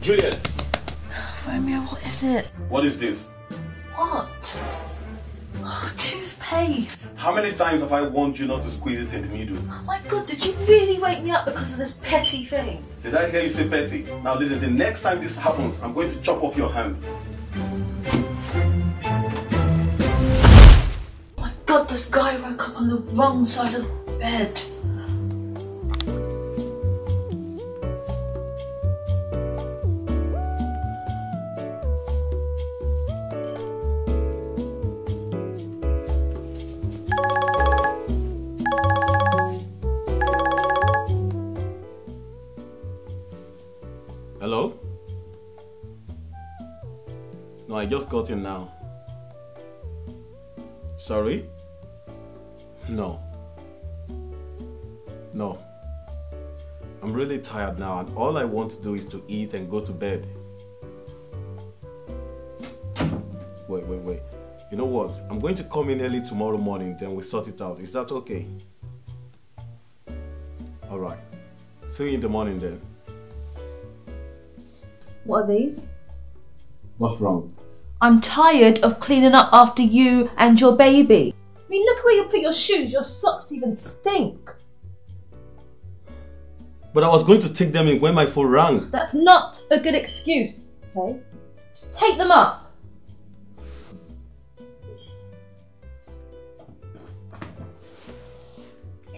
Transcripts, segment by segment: Juliet! Romeo, what is it? What is this? What? Oh, toothpaste! How many times have I warned you not to squeeze it in the middle? Oh my God, did you really wake me up because of this petty thing? Did I hear you say petty? Now listen, the next time this happens, I'm going to chop off your hand. Oh my God, this guy woke up on the wrong side of the bed. Hello? No, I just got in now. Sorry? No. No. I'm really tired now and all I want to do is to eat and go to bed. Wait. You know what? I'm going to come in early tomorrow morning, then we'll sort it out. Is that okay? Alright. See you in the morning then. What are these? What's wrong? I'm tired of cleaning up after you and your baby. I mean, look where you put your shoes. Your socks even stink. But I was going to take them in when my phone rang. That's not a good excuse, okay? Just take them up.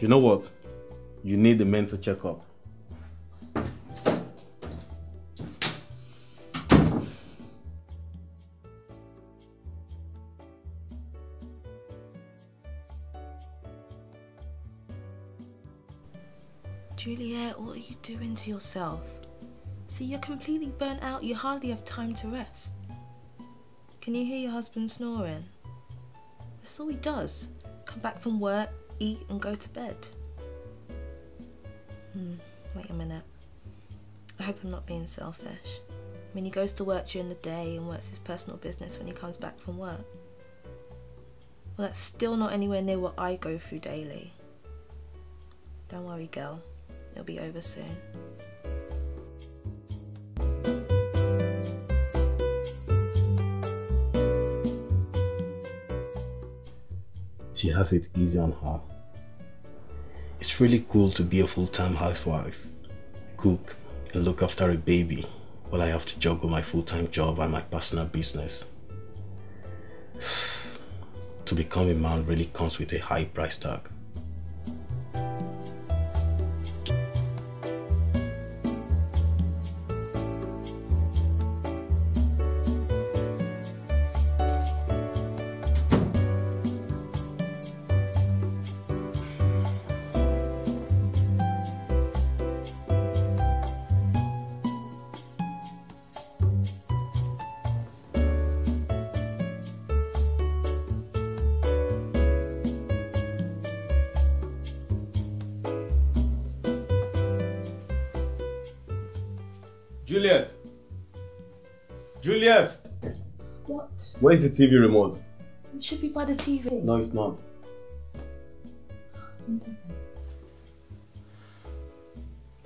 You know what? You need a mental checkup. Juliet, what are you doing to yourself? See, you're completely burnt out, you hardly have time to rest. Can you hear your husband snoring? That's all he does. Come back from work, eat and go to bed. Wait a minute. I hope I'm not being selfish. I mean, he goes to work during the day and works his personal business when he comes back from work. Well, that's still not anywhere near what I go through daily. Don't worry, girl. It'll be over soon. She has it easy on her. It's really cool to be a full-time housewife, cook and look after a baby while I have to juggle my full-time job and my personal business. To become a man really comes with a high price tag. Juliet! Juliet! What? Where is the TV remote? It should be by the TV. No, it's not. One second.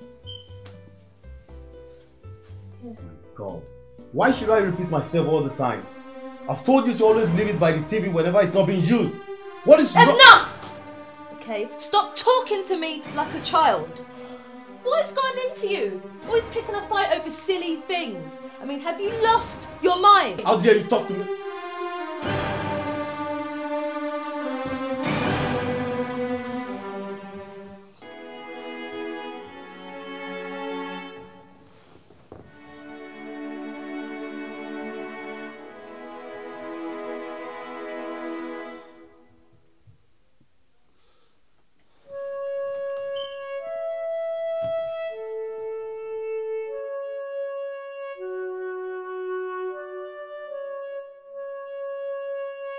Yeah. Oh my God. Why should I repeat myself all the time? I've told you to always leave it by the TV whenever it's not being used. What is wrong? Enough! Okay, stop talking to me like a child. What's gone into you? Always picking a fight over silly things. I mean, have you lost your mind? How dare you talk to me?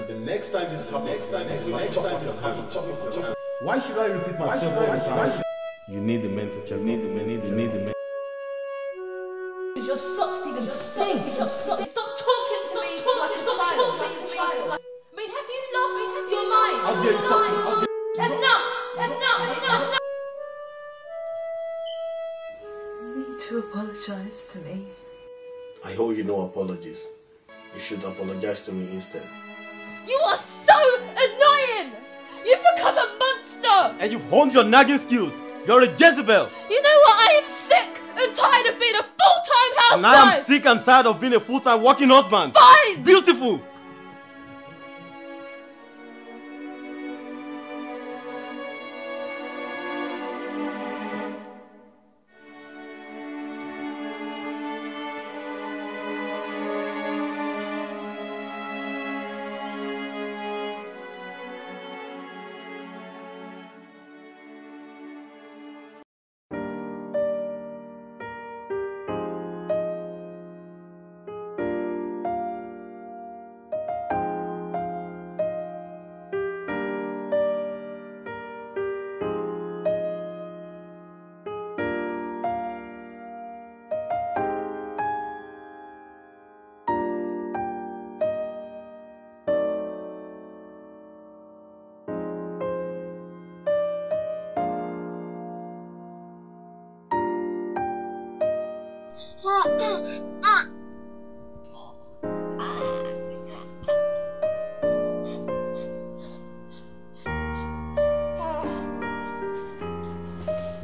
The next time this happens, why should I repeat myself all the time? You need the mental check. You need the mental. Your socks even stink. Stop talking to me. Stop talking to me. I mean, have you lost your mind? Enough. You need to apologize to me. I owe you no apologies. You should apologize to me instead. You are so annoying! You've become a monster! And you've honed your nagging skills. You're a Jezebel! You know what? I am sick and tired of being a full-time housewife! And I am sick and tired of being a full-time working husband! Fine! Beautiful!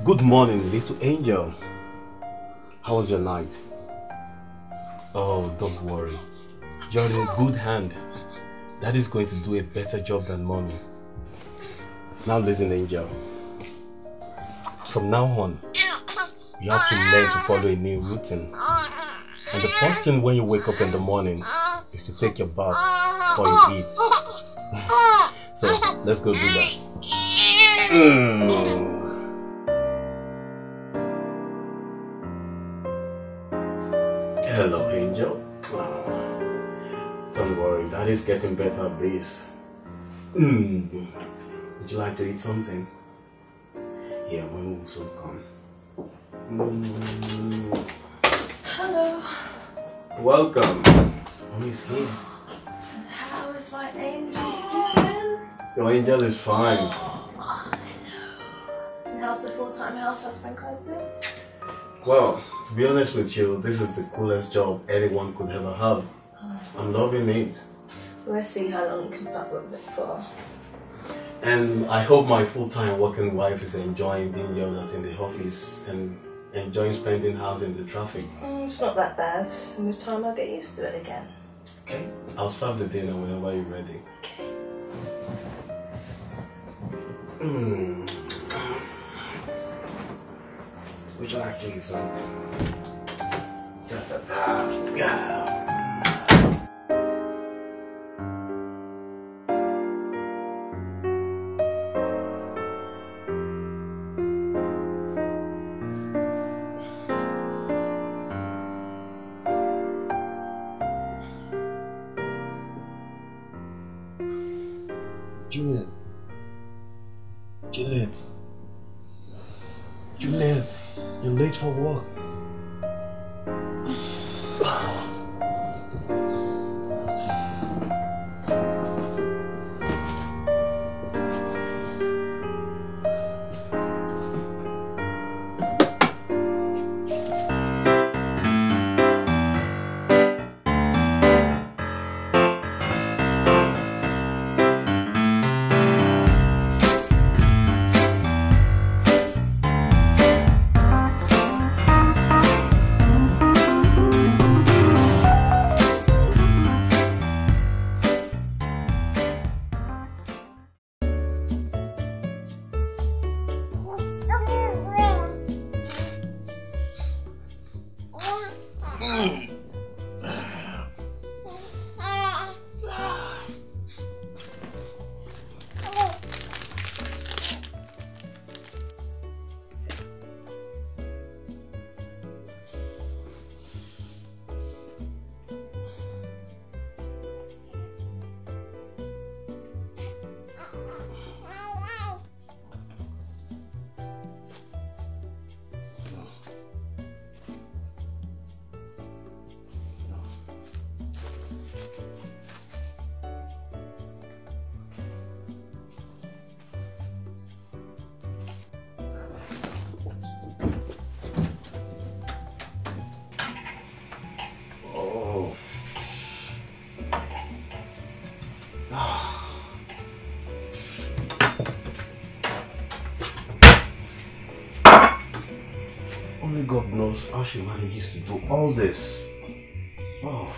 Good morning, little angel. How was your night? Oh, don't worry. You're in a good hand. That is going to do a better job than mommy. Now listen, angel. From now on, you have to learn to follow a new routine. And the first thing when you wake up in the morning is to take your bath before you eat. So, let's go do that. Hello, angel. Don't worry, that is getting better at this. Would you like to eat something? Yeah, when will soon come. Hello. Welcome. Mommy's here. And how is my angel doing? Your angel is fine. Oh, I know. And how's the full-time house husband coping? Well, to be honest with you, this is the coolest job anyone could ever have. I'm loving it. Let's see how long we can pop up it for. And I hope my full-time working wife is enjoying being yelled at in the office and enjoying spending hours in the traffic. It's not that bad. And with time, I'll get used to it again. Okay. I'll serve the dinner whenever you're ready. Okay. Would you like to eat something? Da da da. Yeah. Ashley Manu used to do all this. Oh.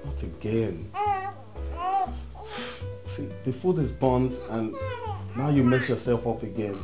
Not again. See, the food is burnt and now you mess yourself up again.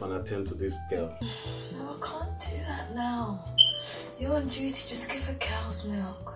And attend to this girl. No, I can't do that now. You're on duty, just give her cow's milk.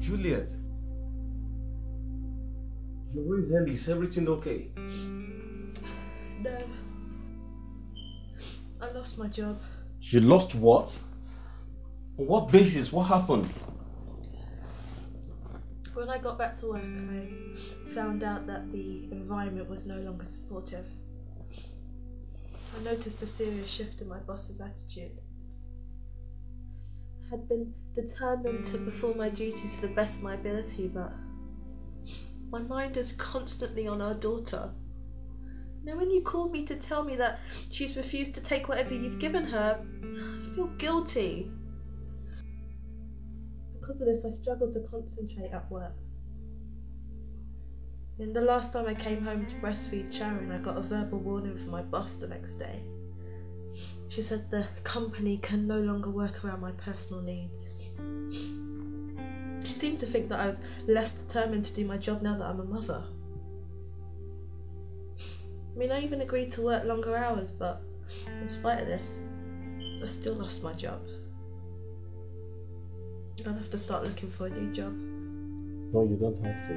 Juliet, you're in hell. Is everything okay? No. I lost my job. You lost what? On what basis? What happened? When I got back to work, I found out that the environment was no longer supportive. I noticed a serious shift in my boss's attitude. I had been determined to perform my duties to the best of my ability, but my mind is constantly on our daughter. Now when you called me to tell me that she's refused to take whatever you've given her, I feel guilty. Because of this, I struggle to concentrate at work. And the last time I came home to breastfeed Sharon, I got a verbal warning from my boss the next day. She said the company can no longer work around my personal needs. She seemed to think that I was less determined to do my job now that I'm a mother. I mean, I even agreed to work longer hours, but in spite of this, I still lost my job. I'll have to start looking for a new job. No, you don't have to.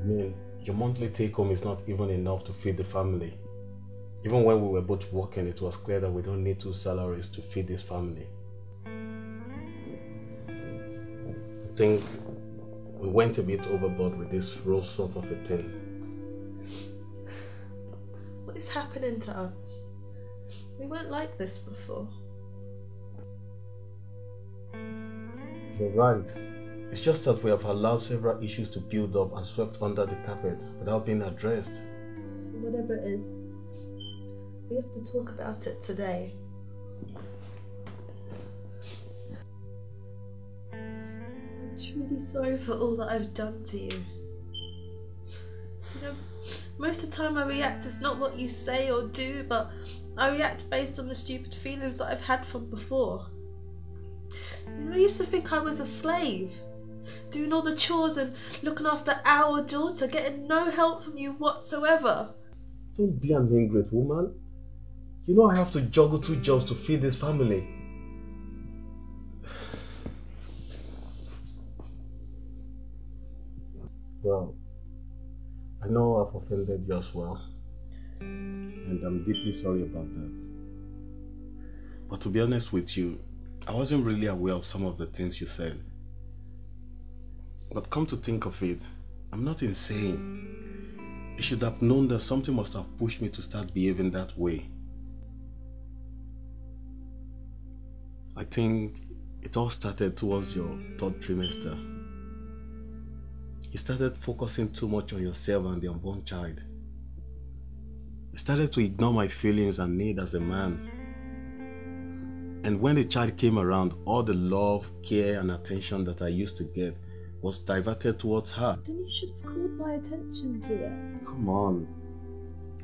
I mean, your monthly take-home is not even enough to feed the family. Even when we were both working, it was clear that we don't need two salaries to feed this family. I think we went a bit overboard with this roll-up of a thing. What is happening to us? We weren't like this before. You're right. It's just that we have allowed several issues to build up and swept under the carpet without being addressed. Whatever it is, we have to talk about it today. really sorry for all that I've done to you. You know, most of the time I react, it's not what you say or do, but I react based on the stupid feelings that I've had from before. You know, I used to think I was a slave, doing all the chores and looking after our daughter, getting no help from you whatsoever. Don't be an ingrate, woman. You know I have to juggle 2 jobs to feed this family. Well, I know I've offended you as well, and I'm deeply sorry about that. But to be honest with you, I wasn't really aware of some of the things you said. But come to think of it, I'm not insane. You should have known that something must have pushed me to start behaving that way. I think it all started towards your 3rd trimester. You started focusing too much on yourself and the unborn child. You started to ignore my feelings and need as a man. And when the child came around, all the love, care and attention that I used to get was diverted towards her. Then you should have called my attention to that. Come on.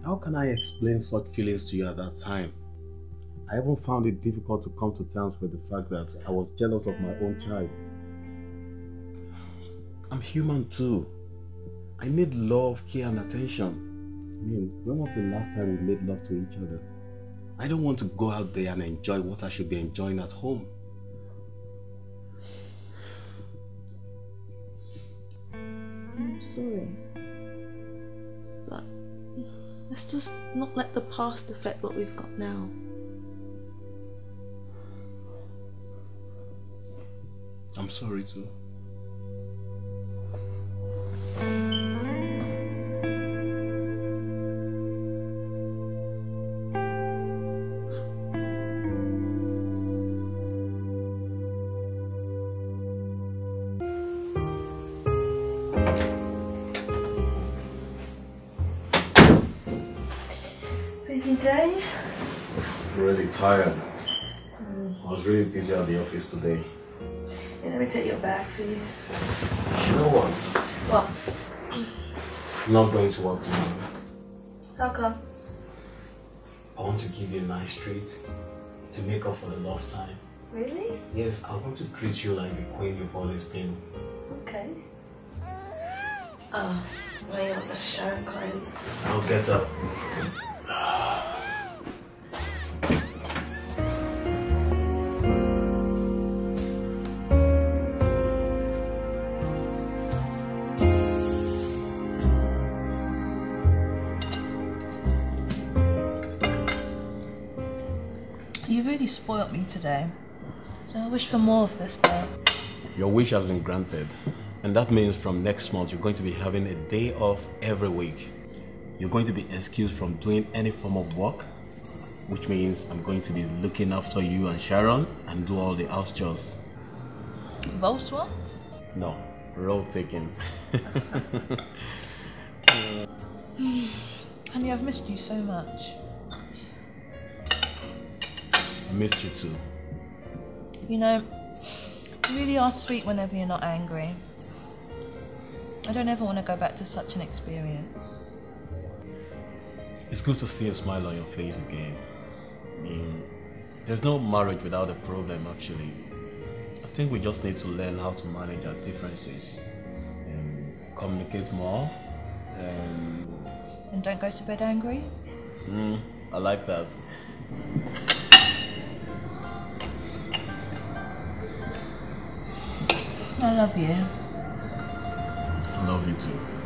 How can I explain such feelings to you at that time? I even found it difficult to come to terms with the fact that I was jealous of my own child. I'm human too. I need love, care and attention. I mean, when was the last time we made love to each other? I don't want to go out there and enjoy what I should be enjoying at home. I'm sorry, but let's just not let the past affect what we've got now. I'm sorry too. Tired. I was really busy at the office today. Yeah, let me take your bag for you. You know what? What? I'm not going to work tomorrow. How come? I want to give you a nice treat to make up for the lost time. Really? Yes, I want to treat you like the queen you've always been. Okay. Oh, my God, I'm crying. I'll get up. Spoiled me today, so I wish for more of this day. Your wish has been granted, and that means from next month you're going to be having a day off every week. You're going to be excused from doing any form of work, which means I'm going to be looking after you and Sharon and do all the house chores. Both what? No, role taking. Honey, I've missed you so much. Missed you too. You know, you really are sweet whenever you're not angry. I don't ever want to go back to such an experience. It's good to see a smile on your face again. There's no marriage without a problem, actually. I think we just need to learn how to manage our differences and communicate more. And don't go to bed angry? I like that. I love you. I love you too.